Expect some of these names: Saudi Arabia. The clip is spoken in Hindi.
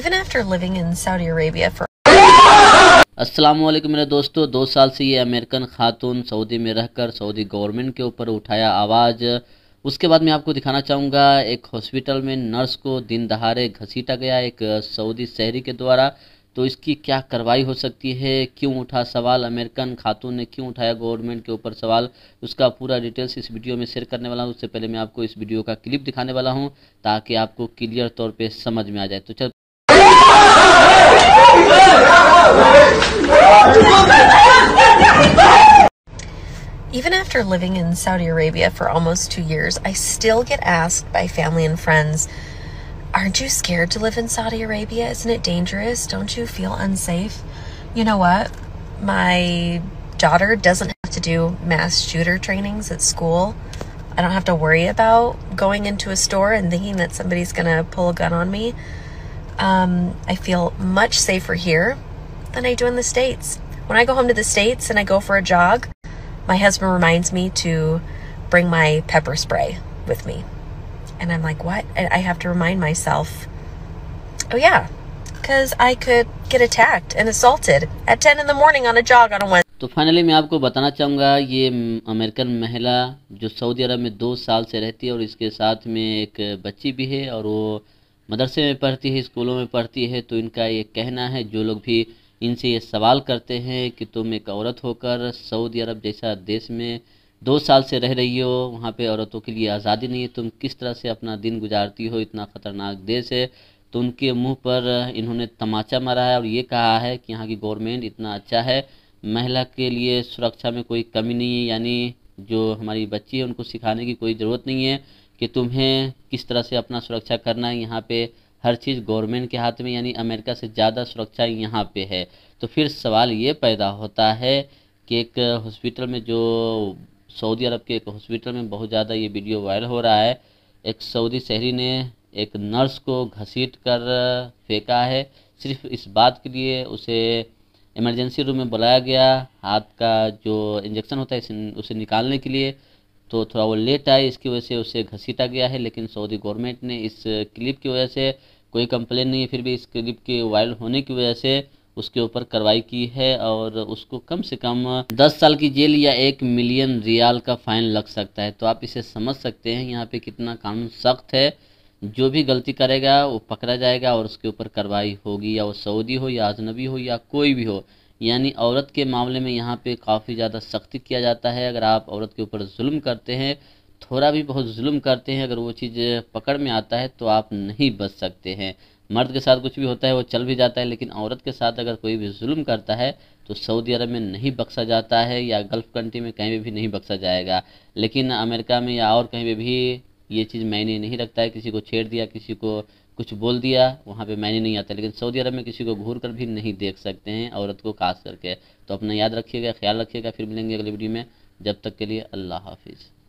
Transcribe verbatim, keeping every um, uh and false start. even after living in Saudi Arabia for अस्सलामुअलैकुम मेरे दोस्तों, दो साल से ये अमेरिकन खातून सऊदी में रहकर सऊदी गवर्नमेंट के ऊपर उठाया आवाज़। उसके बाद मैं आपको दिखाना चाहूँगा एक हॉस्पिटल में नर्स को दिन दहाड़े घसीटा गया एक सऊदी शहरी के द्वारा, तो इसकी क्या कार्रवाई हो सकती है, क्यों उठा सवाल, अमेरिकन खातून ने क्यों उठाया गवर्नमेंट के ऊपर सवाल, उसका पूरा डिटेल्स इस वीडियो में शेयर करने वाला हूँ। उससे पहले मैं आपको इस वीडियो का क्लिप दिखाने वाला हूँ ताकि आपको क्लियर तौर पर समझ में आ जाए। तो चल Even after living in Saudi Arabia for almost two years, I still get asked by family and friends, aren't you scared to live in Saudi Arabia? Isn't it dangerous? Don't you feel unsafe? You know what? My daughter doesn't have to do mass shooter trainings at school. I don't have to worry about going into a store and thinking that somebody's going to pull a gun on me. Um, I feel much safer here than I do in the States. When I go home to the States and I go for a jog, my husband reminds me to bring my pepper spray with me. And I'm like, what? And I have to remind myself, oh yeah, because I could get attacked and assaulted at ten in the morning on a jog on a Wednesday. तो फाइनली मैं आपको बताना चाहूँगा, ये अमेरिकन महिला जो सऊदी अरब में दो साल से रहती है और इसके साथ में एक बच्ची भी है और वो मदरसे में पढ़ती है, स्कूलों में पढ़ती है, तो इनका ये कहना है, जो लोग भी इनसे ये सवाल करते हैं कि तुम एक औरत होकर सऊदी अरब जैसा देश में दो साल से रह रही हो, वहाँ पे औरतों के लिए आज़ादी नहीं है, तुम किस तरह से अपना दिन गुजारती हो, इतना ख़तरनाक देश है, तो उनके मुंह पर इन्होंने तमाचा मारा है और ये कहा है कि यहाँ की गवर्नमेंट इतना अच्छा है, महिला के लिए सुरक्षा में कोई कमी नहीं है, यानी जो हमारी बच्ची है उनको सिखाने की कोई ज़रूरत नहीं है कि तुम्हें किस तरह से अपना सुरक्षा करना है, यहाँ पे हर चीज़ गवर्नमेंट के हाथ में, यानी अमेरिका से ज़्यादा सुरक्षा यहाँ पे है। तो फिर सवाल ये पैदा होता है कि एक हॉस्पिटल में, जो सऊदी अरब के एक हॉस्पिटल में बहुत ज़्यादा ये वीडियो वायरल हो रहा है, एक सऊदी शहरी ने एक नर्स को घसीट कर फेंका है, सिर्फ इस बात के लिए उसे इमरजेंसी रूम में बुलाया गया, हाथ का जो इंजेक्शन होता है उसे निकालने के लिए, तो थोड़ा वो लेट आए, इसकी वजह से उसे घसीटा गया है। लेकिन सऊदी गवर्नमेंट ने इस क्लिप की वजह से, कोई कंप्लेन नहीं है, फिर भी इस क्लिप के वायरल होने की वजह से उसके ऊपर कार्रवाई की है और उसको कम से कम दस साल की जेल या एक मिलियन रियाल का फाइन लग सकता है। तो आप इसे समझ सकते हैं यहाँ पे कितना कानून सख्त है, जो भी गलती करेगा वो पकड़ा जाएगा और उसके ऊपर कार्रवाई होगी, या वो सऊदी हो या अजनबी हो या कोई भी हो। यानी औरत के मामले में यहाँ पे काफ़ी ज़्यादा सख्ती किया जाता है। अगर आप औरत के ऊपर जुल्म करते हैं, थोड़ा भी बहुत जुल्म करते हैं, अगर वो चीज़ पकड़ में आता है तो आप नहीं बच सकते हैं। मर्द के साथ कुछ भी होता है वो चल भी जाता है, लेकिन औरत के साथ अगर कोई भी जुल्म करता है तो सऊदी अरब में नहीं बख्शा जाता है, या गल्फ़ कंट्री में कहीं भी नहीं बख्शा जाएगा। लेकिन अमेरिका में या और कहीं पर भी ये चीज़ मायने नहीं रखता है, किसी को छेड़ दिया, किसी को कुछ बोल दिया, वहाँ पे मायने नहीं आता। लेकिन सऊदी अरब में किसी को घूर कर भी नहीं देख सकते हैं, औरत को खास करके। तो अपना याद रखिएगा, ख्याल रखिएगा, फिर मिलेंगे अगली वीडियो में, जब तक के लिए अल्लाह हाफिज़।